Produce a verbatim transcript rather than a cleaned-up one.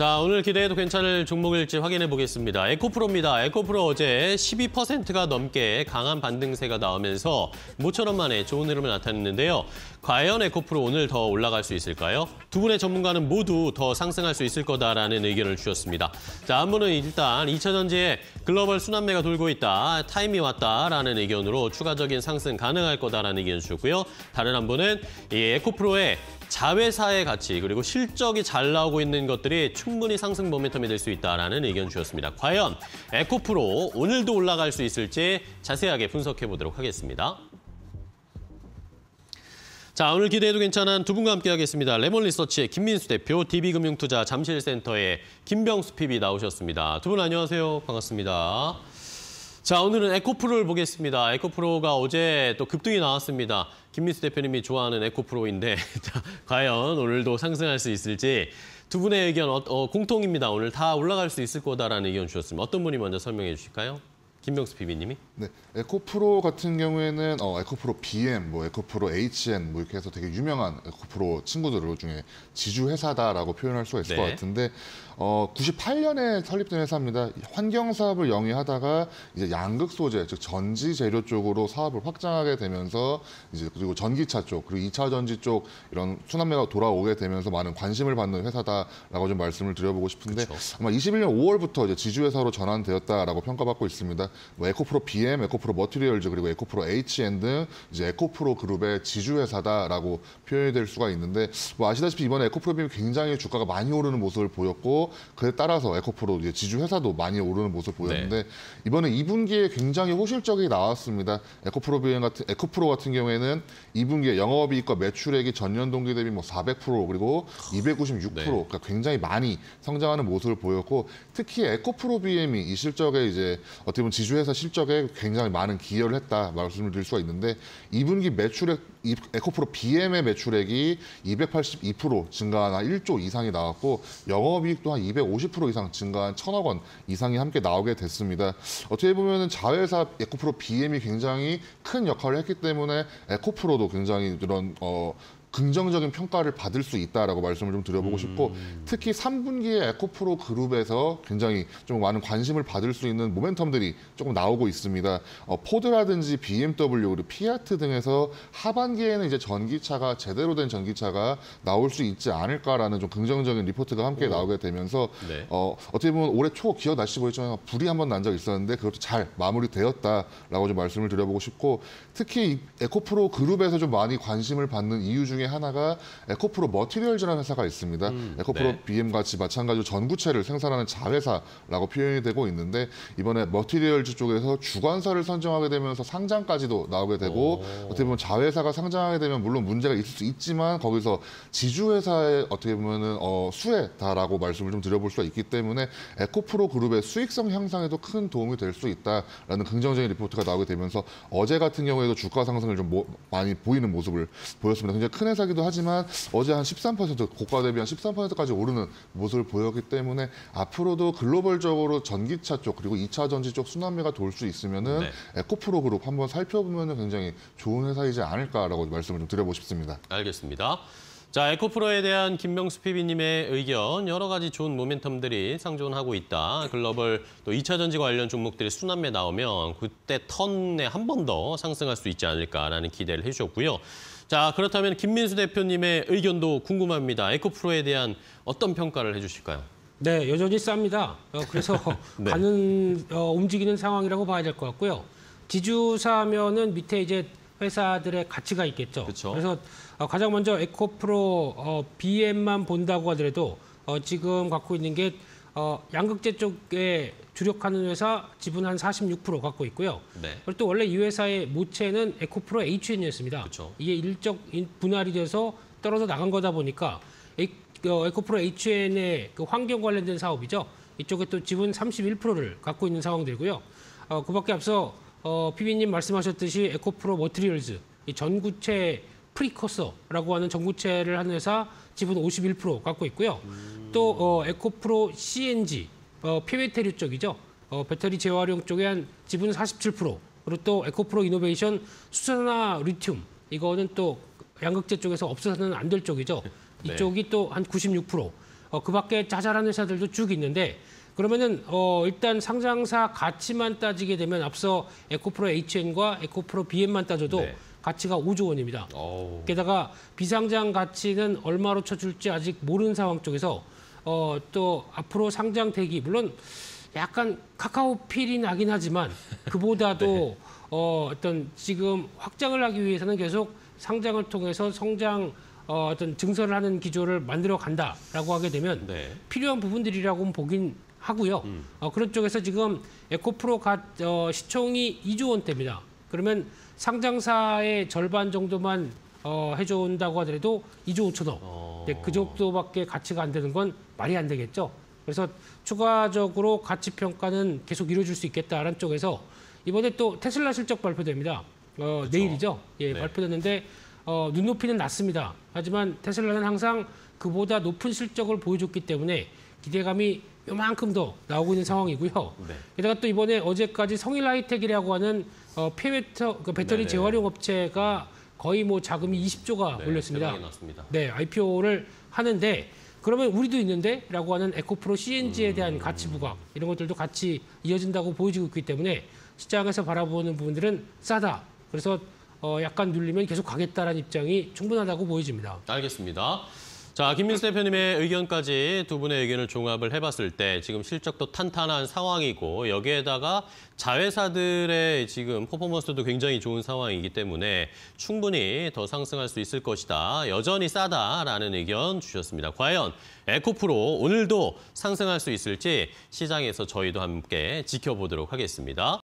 자, 오늘 기대해도 괜찮을 종목일지 확인해 보겠습니다. 에코프로입니다. 에코프로 어제 십이 퍼센트가 넘게 강한 반등세가 나오면서 모처럼 만에 좋은 흐름을 나타냈는데요. 과연 에코프로 오늘 더 올라갈 수 있을까요? 두 분의 전문가는 모두 더 상승할 수 있을 거다라는 의견을 주셨습니다. 자, 한 분은 일단 이차전지에 글로벌 순환매가 돌고 있다, 타임이 왔다라는 의견으로 추가적인 상승 가능할 거다라는 의견을 주셨고요. 다른 한 분은 이 에코프로의 자회사의 가치 그리고 실적이 잘 나오고 있는 것들이 충분히 상승 모멘텀이 될 수 있다라는 의견 주셨습니다. 과연 에코프로 오늘도 올라갈 수 있을지 자세하게 분석해 보도록 하겠습니다. 자, 오늘 기대해도 괜찮은 두 분과 함께 하겠습니다. 레몬리서치의 김민수 대표, 디비금융투자 잠실센터의 김병수 피비 나오셨습니다. 두 분 안녕하세요. 반갑습니다. 자, 오늘은 에코프로를 보겠습니다. 에코프로가 어제 또 급등이 나왔습니다. 김민수 대표님이 좋아하는 에코프로인데 자, 과연 오늘도 상승할 수 있을지 두 분의 의견 어, 어, 공통입니다. 오늘 다 올라갈 수 있을 거다라는 의견 주셨습니다. 어떤 분이 먼저 설명해 주실까요? 김명수 피비님이. 네, 에코프로 같은 경우에는 어, 에코프로비엠, 뭐 에코프로에이치엔 뭐 이렇게 해서 되게 유명한 에코프로 친구들 중에 지주 회사다라고 표현할 수가 있을 네. 것 같은데 어, 구십팔 년에 설립된 회사입니다. 환경 사업을 영위하다가 이제 양극 소재, 즉 전지 재료 쪽으로 사업을 확장하게 되면서 이제 그리고 전기차 쪽, 그리고 이차 전지 쪽 이런 순환매가 돌아오게 되면서 많은 관심을 받는 회사다라고 좀 말씀을 드려보고 싶은데 그쵸. 아마 이십일 년 오월부터 이제 지주 회사로 전환되었다라고 평가받고 있습니다. 뭐 에코프로비엠, 에코프로머티리얼즈 그리고 에코프로에이치엔 등 이제 에코프로그룹의 지주회사다라고 표현이 될 수가 있는데 뭐 아시다시피 이번에 에코프로비엠이 굉장히 주가가 많이 오르는 모습을 보였고 그에 따라서 에코프로 이제 지주회사도 많이 오르는 모습을 보였는데 네. 이번에 이 분기에 굉장히 호실적이 나왔습니다. 에코프로비엠 같은 에코프로 같은 경우에는 이 분기에 영업이익과 매출액이 전년 동기 대비 뭐 사백 퍼센트 그리고 이백구십육 퍼센트 네. 그러니까 굉장히 많이 성장하는 모습을 보였고 특히 에코프로비엠이 이 실적에 이제 어떻게 보면 지주회사 실적에 굉장히 많은 기여를 했다 말씀을 드릴 수가 있는데 이 분기 매출액, 에코프로비엠의 매출액이 이백팔십이 퍼센트 증가한 한 일 조 이상이 나왔고 영업이익 또한 이백오십 퍼센트 이상 증가한 천억 원 이상이 함께 나오게 됐습니다. 어떻게 보면 자회사 에코프로비엠이 굉장히 큰 역할을 했기 때문에 에코프로도 굉장히 그런 어. 긍정적인 평가를 받을 수 있다라고 말씀을 좀 드려보고 음... 싶고 특히 삼 분기에 에코프로 그룹에서 굉장히 좀 많은 관심을 받을 수 있는 모멘텀들이 조금 나오고 있습니다. 어, 포드라든지 비엠더블유 그리고 피아트 등에서 하반기에는 이제 전기차가 제대로 된 전기차가 나올 수 있지 않을까라는 좀 긍정적인 리포트가 함께 오. 나오게 되면서 네. 어, 어떻게 보면 올해 초 기어 날씨 보였지만 불이 한 번 난 적이 있었는데 그것도 잘 마무리되었다라고 좀 말씀을 드려보고 싶고 특히 에코프로 그룹에서 좀 많이 관심을 받는 이유 중에 하나가 에코프로 머티리얼즈라는 회사가 있습니다. 음, 에코프로 네. 비엠같이 마찬가지로 전구체를 생산하는 자회사라고 표현이 되고 있는데 이번에 머티리얼즈 쪽에서 주관사를 선정하게 되면서 상장까지도 나오게 되고 오. 어떻게 보면 자회사가 상장하게 되면 물론 문제가 있을 수 있지만 거기서 지주회사의 어떻게 보면 어, 수혜다라고 말씀을 좀 드려볼 수가 있기 때문에 에코프로 그룹의 수익성 향상에도 큰 도움이 될 수 있다라는 긍정적인 리포트가 나오게 되면서 어제 같은 경우에도 주가 상승을 좀 모, 많이 보이는 모습을 보였습니다. 굉장히 큰 회사기도 하지만 어제 한 십삼 퍼센트, 고가 대비 한 십삼 퍼센트까지 오르는 모습을 보였기 때문에 앞으로도 글로벌적으로 전기차 쪽 그리고 이차 전지 쪽 순환매가 돌 수 있으면은 네. 에코프로 그룹 한번 살펴보면은 굉장히 좋은 회사이지 않을까라고 말씀을 좀 드려보고 싶습니다. 알겠습니다. 자, 에코프로에 대한 김명수 피비님의 의견, 여러 가지 좋은 모멘텀들이 상존하고 있다. 글로벌 또 이차 전지 관련 종목들이 순환매 나오면 그때 턴에 한 번 더 상승할 수 있지 않을까라는 기대를 해주셨고요. 자, 그렇다면 김민수 대표님의 의견도 궁금합니다. 에코프로에 대한 어떤 평가를 해주실까요? 네, 여전히 쌉니다. 그래서 네. 가는 어, 움직이는 상황이라고 봐야 될 것 같고요. 지주사면은 밑에 이제 회사들의 가치가 있겠죠. 그쵸. 그래서 가장 먼저 에코프로 어, 비엠만 본다고 하더라도 어, 지금 갖고 있는 게 어, 양극재 쪽에 주력하는 회사 지분 한 사십육 퍼센트 갖고 있고요. 네. 그리고 또 원래 이 회사의 모체는 에코프로 에이치엔이었습니다. 그쵸. 이게 일정 분할이 돼서 떨어져 나간 거다 보니까 에, 어, 에코프로 에이치엔의 그 환경 관련된 사업이죠. 이쪽에 또 지분 삼십일 퍼센트를 갖고 있는 상황되고요. 어, 그 밖에 앞서 어, 피비님 말씀하셨듯이 에코프로 머티리얼즈, 이 전구체 프리커서라고 하는 전구체를 하는 회사 지분 오십일 퍼센트 갖고 있고요. 음... 또 어, 에코프로씨엔지, 어, 폐배터리 쪽이죠. 어, 배터리 재활용 쪽에 한 지분 사십칠 퍼센트. 그리고 또 에코프로이노베이션 수산화 리튬. 이거는 또 양극재 쪽에서 없어서는 안 될 쪽이죠. 이쪽이 네. 또 한 구십육 퍼센트. 어, 그 밖에 자잘한 회사들도 쭉 있는데 그러면은 어, 일단 상장사 가치만 따지게 되면 앞서 에코프로에이치엔과 에코프로비엠만 따져도 네. 가치가 오조 원입니다. 오. 게다가 비상장 가치는 얼마로 쳐줄지 아직 모르는 상황 쪽에서 어, 또 앞으로 상장 대기, 물론 약간 카카오필이 나긴 하지만 그보다도 네. 어, 어떤 지금 확장을 하기 위해서는 계속 상장을 통해서 성장 어, 어떤 증설을 하는 기조를 만들어 간다라고 하게 되면 네. 필요한 부분들이라고 보긴 하고요. 음. 어, 그런 쪽에서 지금 에코프로 가, 어, 시총이 이조 원대입니다. 그러면 상장사의 절반 정도만 어, 해준다고 하더라도 이조 오천억. 어... 네, 그 정도밖에 가치가 안 되는 건 말이 안 되겠죠. 그래서 추가적으로 가치 평가는 계속 이루어질 수 있겠다라는 쪽에서 이번에 또 테슬라 실적 발표됩니다. 어, 그렇죠. 내일이죠. 예, 네. 발표됐는데 어, 눈높이는 낮습니다. 하지만 테슬라는 항상 그보다 높은 실적을 보여줬기 때문에 기대감이 요만큼 더 나오고 있는 상황이고요. 네. 게다가 또 이번에 어제까지 성일 하이텍이라고 하는 어, 폐배터, 그 배터리 네네. 재활용 업체가 거의 뭐 자금이 이십조가 네, 몰렸습니다. 네, 아이피오를 하는데 그러면 우리도 있는데라고 하는 에코프로씨엔지에 대한 음... 가치 부각 이런 것들도 같이 이어진다고 보여지고 있기 때문에 시장에서 바라보는 부분들은 싸다. 그래서 어, 약간 눌리면 계속 가겠다라는 입장이 충분하다고 보여집니다. 알겠습니다. 자, 김민수 대표님의 의견까지 두 분의 의견을 종합을 해봤을 때 지금 실적도 탄탄한 상황이고 여기에다가 자회사들의 지금 퍼포먼스도 굉장히 좋은 상황이기 때문에 충분히 더 상승할 수 있을 것이다. 여전히 싸다라는 의견 주셨습니다. 과연 에코프로 오늘도 상승할 수 있을지 시장에서 저희도 함께 지켜보도록 하겠습니다.